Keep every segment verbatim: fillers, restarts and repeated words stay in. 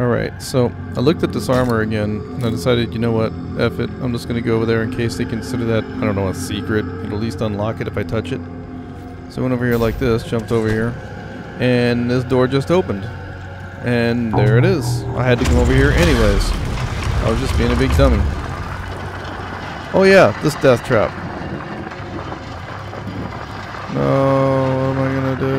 Alright, so I looked at this armor again, and I decided, you know what, F it, I'm just going to go over there in case they consider that, I don't know, a secret. It'll at least unlock it if I touch it. So I went over here like this, jumped over here, and this door just opened. And there it is. I had to come over here anyways. I was just being a big dummy. Oh yeah, this death trap. No, what am I gonna do?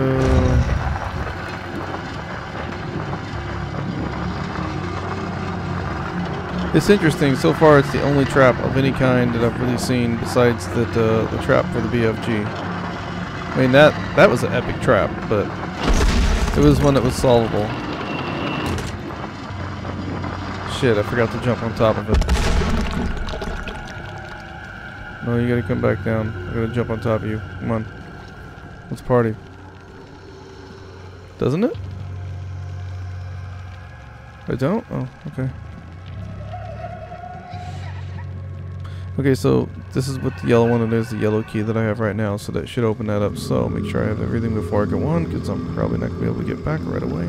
It's interesting, so far it's the only trap of any kind that I've really seen besides the, uh, the trap for the B F G. I mean, that, that was an epic trap, but it was one that was solvable. Shit, I forgot to jump on top of it. No, you gotta come back down. I gotta jump on top of you. Come on. Let's party. Doesn't it? I don't? Oh, okay. Okay, so this is with the yellow one, and there's the yellow key that I have right now, so that should open that up. So make sure I have everything before I go on, because I'm probably not going to be able to get back right away.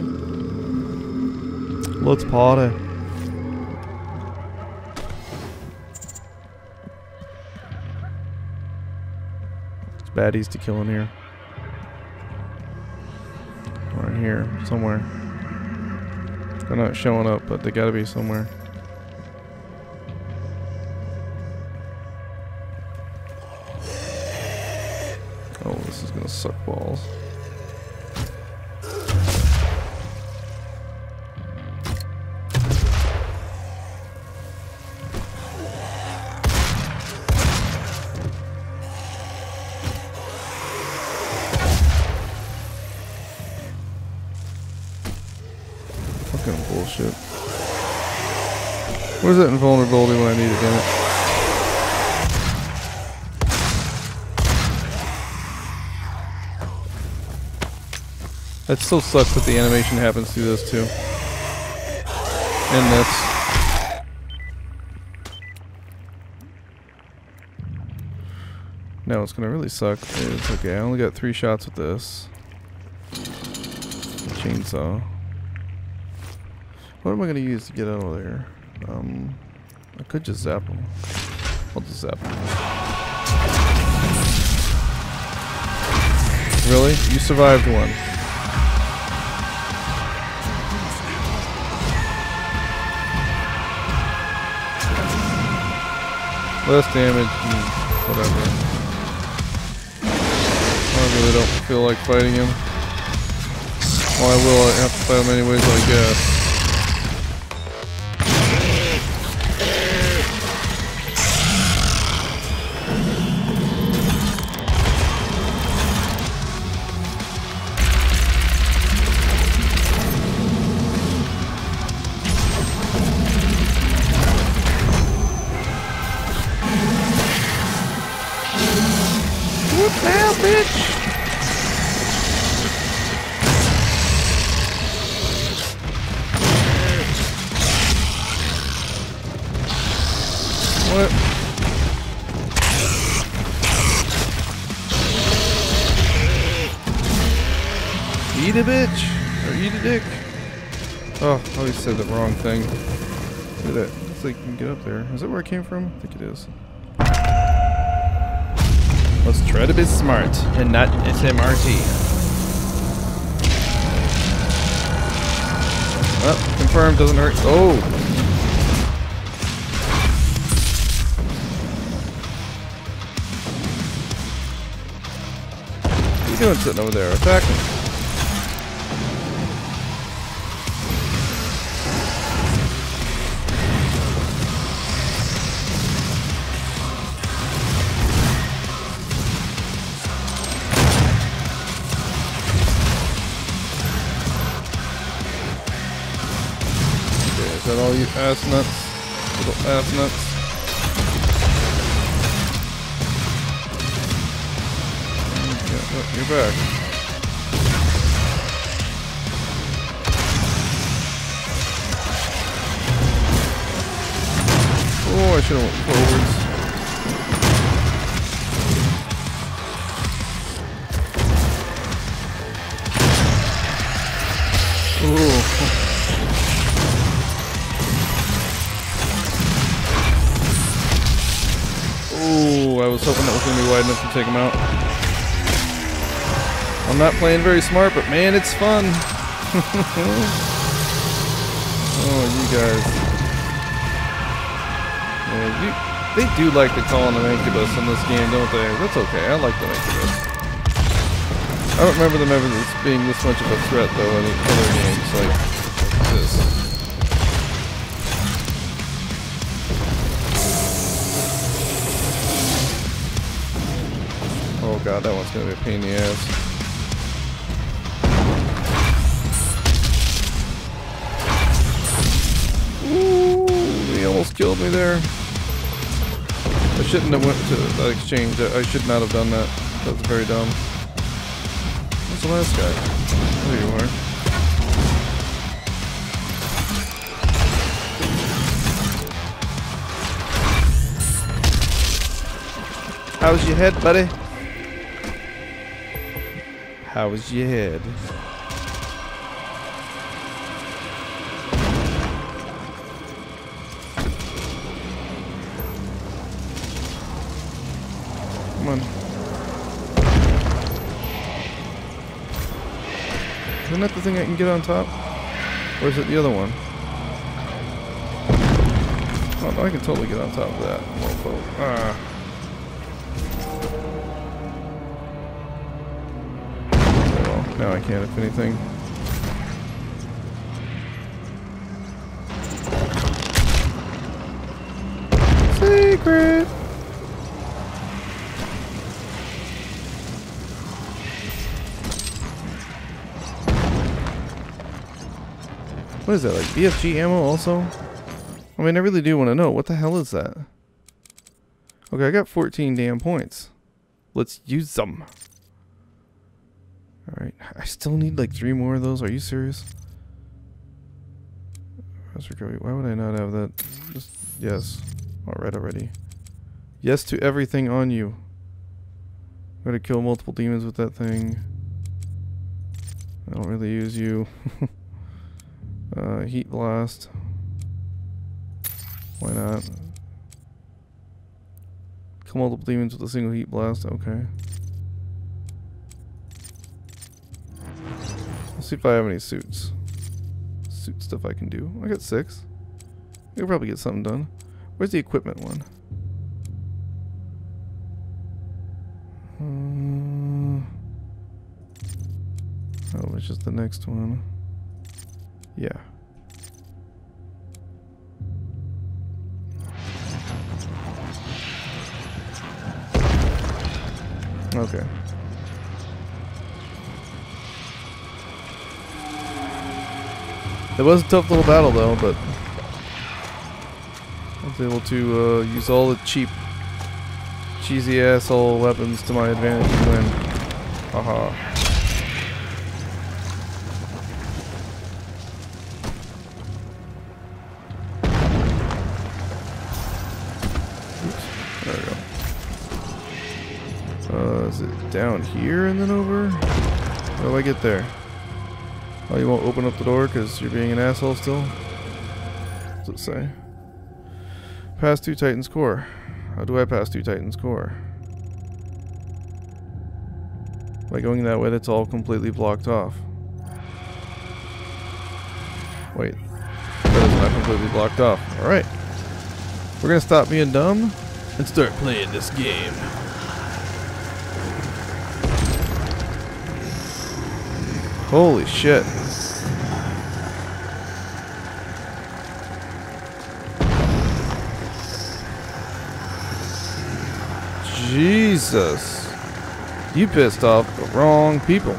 Let's party. Baddies to kill in here. Or in here, somewhere. They're not showing up, but they gotta be somewhere. Oh, this is gonna suck balls. Bullshit. Where's that invulnerability when I need it, damn it? That still sucks that the animation happens through this too. And this. Now what's gonna really suck is, okay, I only got three shots with this. The chainsaw. What am I going to use to get out of there? Um, I could just zap them. I'll just zap them. Really? You survived one. Less damage and whatever. I really don't feel like fighting him. Well, I will. I have to fight him anyways, I guess. Eat a bitch, or eat a dick. Oh, I always said the wrong thing. Look at that. It's like you can get up there. Is that where I came from? I think it is. Let's try to be smart and not S M R T. Oh, confirmed doesn't hurt. Oh! What are you doing sitting over there? Attack him. All you ass nuts, little ass nuts. Yeah, oh, you're back. Oh, I should have went forwards. Ooh. I was hoping that was going to be wide enough to take him out. I'm not playing very smart, but man, it's fun. Oh, you guys. Yeah, you, they do like to call an incubus in this game, don't they? That's okay, I like the incubus. I don't remember them ever being this much of a threat, though, in other games like this. Oh god, that one's gonna be a pain in the ass. Ooh, he almost killed me there. I shouldn't have went to that exchange. I should not have done that. That's very dumb. The last guy. There you are. How's your head, buddy? How's your head? Come on. Isn't that the thing I can get on top? Or is it the other one? Oh, no, I can totally get on top of that. Whoa, whoa. Ah. Well, now I can, if anything. Secret! What is that, like B F G ammo also? I mean, I really do want to know. What the hell is that? Okay, I got fourteen damn points. Let's use them. Alright, I still need like three more of those. Are you serious? Why would I not have that? Just yes. Alright, already. Yes to everything on you. I'm gonna kill multiple demons with that thing. I don't really use you. Uh, heat blast. Why not? Kill multiple demons with a single heat blast. Okay. Let's see if I have any suits. Suit stuff I can do. I got six. I could probably get something done. Where's the equipment one? Um, oh, it's just the next one. Yeah. Okay. It was a tough little battle though, but I was able to uh, use all the cheap, cheesy asshole weapons to my advantage and win. Haha. Down here and then over? How do I get there? Oh, you won't open up the door because you're being an asshole still? What's it say? Pass through Titan's core. How do I pass through Titan's core? By going that way, that's all completely blocked off. Wait. That is not completely blocked off. Alright. We're gonna stop being dumb and start playing this game. Holy shit. Jesus. You pissed off the wrong people.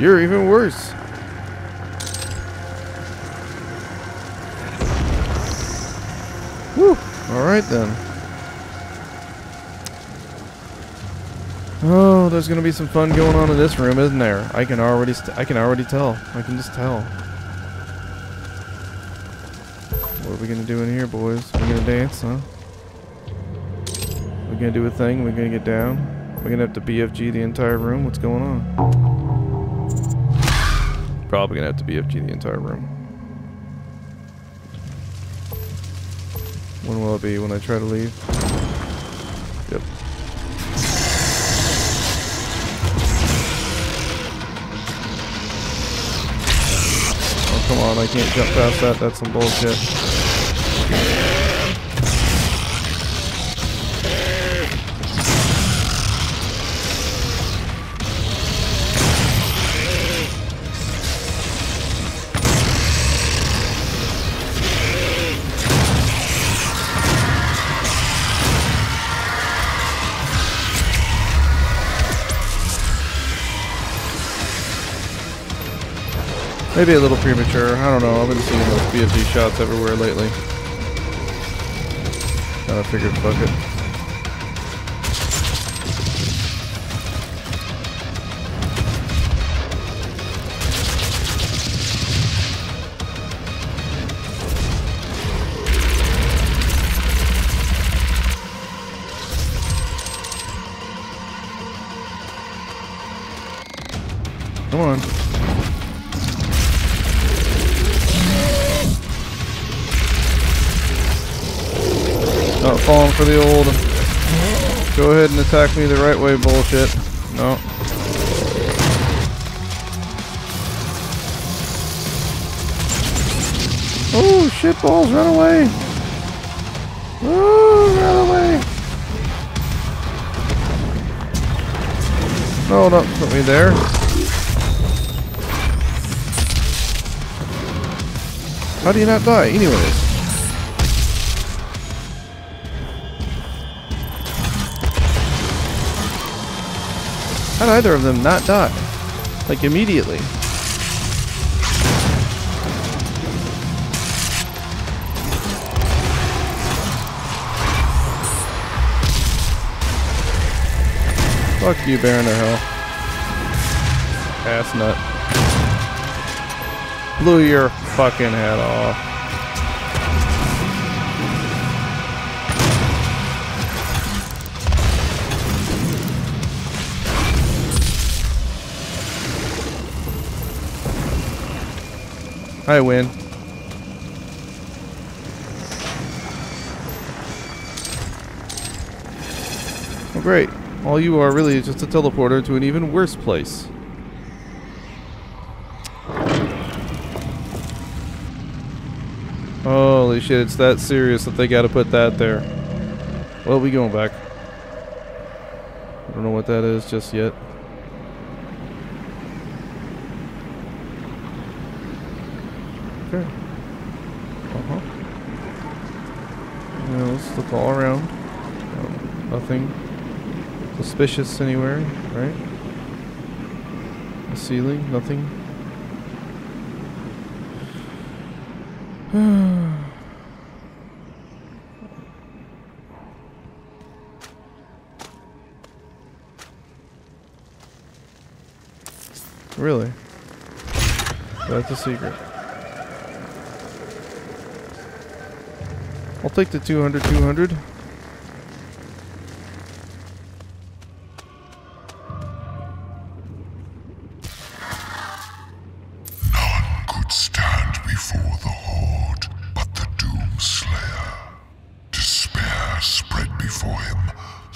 You're even worse. Whew. Alright then. Oh, there's gonna be some fun going on in this room, isn't there? I can already, st I can already tell. I can just tell. What are we gonna do in here, boys? We're gonna dance, huh? We're gonna do a thing. We're gonna get down. We're gonna have to B F G the entire room. What's going on? Probably gonna have to B F G the entire room. When will it be? When I try to leave? Yep. Oh, come on, I can't jump past that. That's some bullshit. Maybe a little premature, I don't know, I've been seeing those B F G shots everywhere lately. I figured, fuck it. Come on. Not falling for the old go ahead and attack me the right way bullshit. No. Oh shit balls, run away. Oh, run away. No, no, put me there. How do you not die anyways? How did either of them not die? Like, immediately. Fuck you, Baron of Hell. Ass nut. Blew your fucking head off. I win. Oh great. All you are really is just a teleporter to an even worse place. Holy shit, it's that serious that they gotta put that there. Well, we going back. I don't know what that is just yet. Okay. Uh-huh. Yeah, let's look all around. Um, nothing suspicious anywhere, right? The ceiling, nothing. Really? That's a secret. I'll take the two hundred, two hundred. None could stand before the Horde but the Doomslayer. Despair spread before him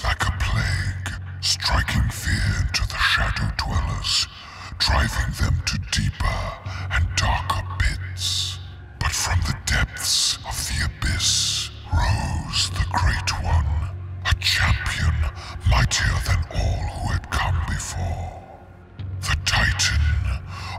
like a plague, striking fear into the Shadow Dwellers, driving them to deeper and darker pits. But from the depths of the abyss, rose the Great One, a champion mightier than all who had come before. The Titan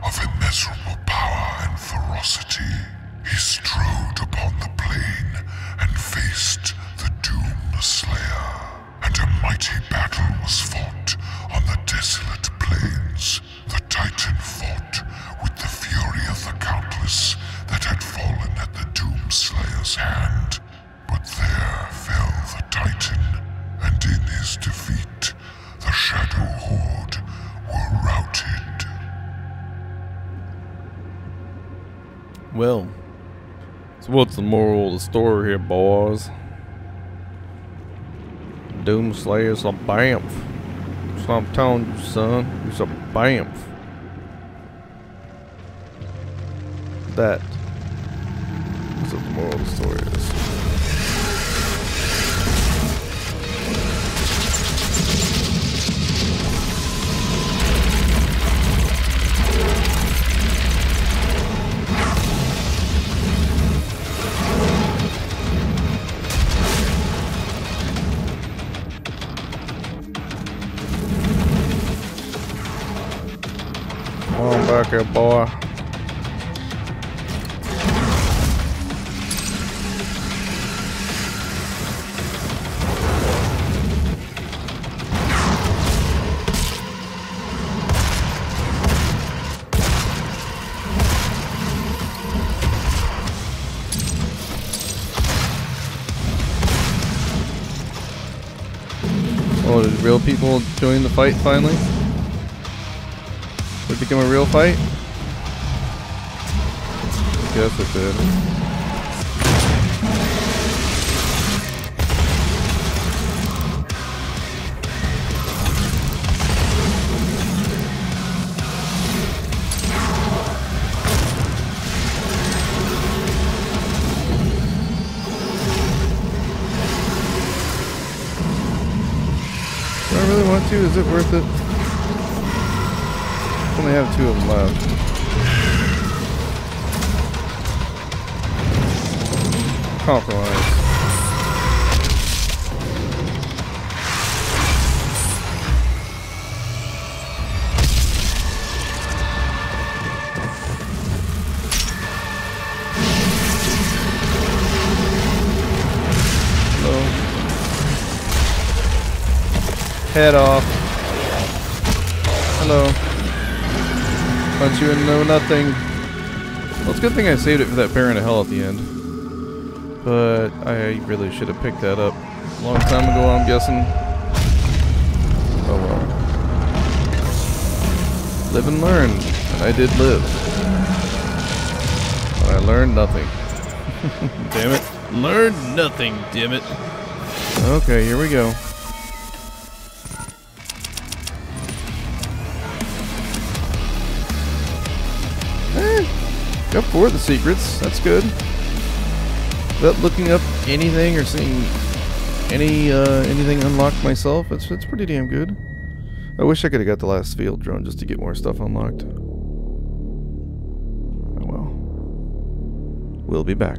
of immeasurable power and ferocity, he strode upon the plain and faced the Doom Slayer, and a mighty battle was fought on the desolate plains. The Titan fought with the fury of the countless that had fallen at the Doom Slayer's hand. But there fell the Titan, and in his defeat, the Shadow Horde were routed. Well, so what's the moral of the story here, boys? Doomslayer's a bamf. That's what I'm telling you, son. He's a bamf. That is what the moral of the story is. here, boy. Oh, there's real people joining the fight finally? Did it become a real fight? I guess it did. Do I really want to? Is it worth it? Only have two of them left. Compromise. Hello. Head off. Hello. Punch you and know nothing. Well, it's a good thing I saved it for that Baron of Hell at the end. But I really should have picked that up a long time ago, I'm guessing. Oh well. Live and learn. And I did live. But I learned nothing. Damn it. Learned nothing, damn it. Okay, here we go. Go for the secrets, that's good. Without looking up anything or seeing any uh, anything unlocked myself, it's, it's pretty damn good. I wish I could have got the last field drone just to get more stuff unlocked. Oh well. We'll be back.